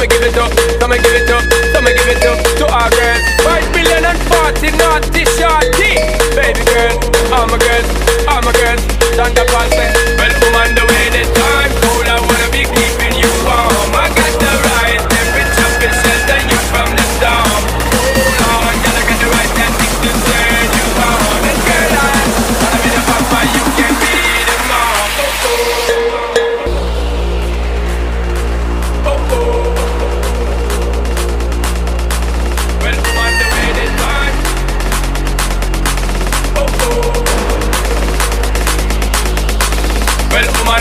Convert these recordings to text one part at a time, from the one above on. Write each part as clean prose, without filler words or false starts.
I'ma give it up, I'ma give it up, I'ma give it up to our girls. 5 million and 40 naughty shorty. Baby girl, I'm a girl, I'm a girl. Thunder past me. Well, woman, the way the time cool, I wanna be keeping you warm. I got the right temperature, it shelter you from the storm. Hold on, girl, I got the right tactics to turn you on. And girl, I wanna be the papa, you can be the mom. Well, woman,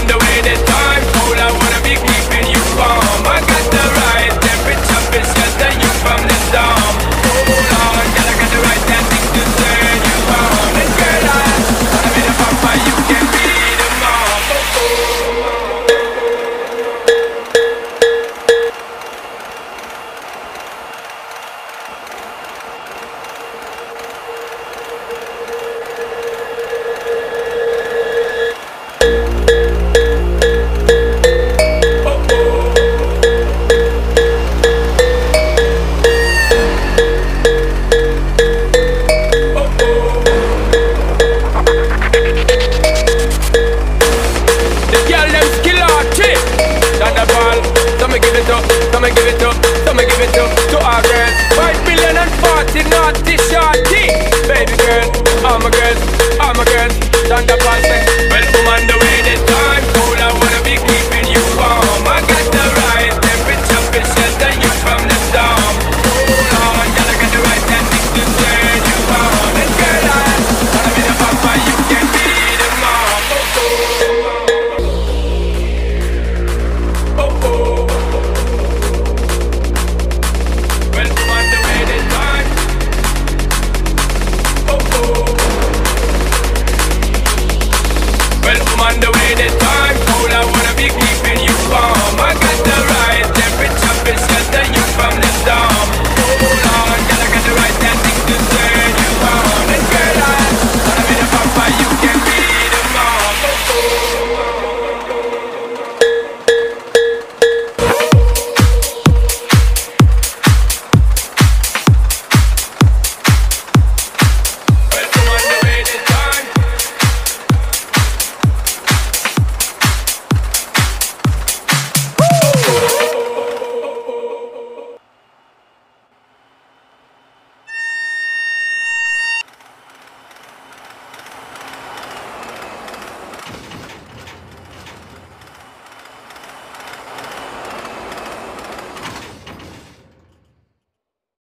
the way the time cold, I wanna be keeping you warm. I got the right temperature, it's shelter you from the storm. Hold on, girl, I got the right tactics to turn you on. And girl, I wanna be the papa, you can be the mom. I'm a girl, I'm a girl, thunder past me.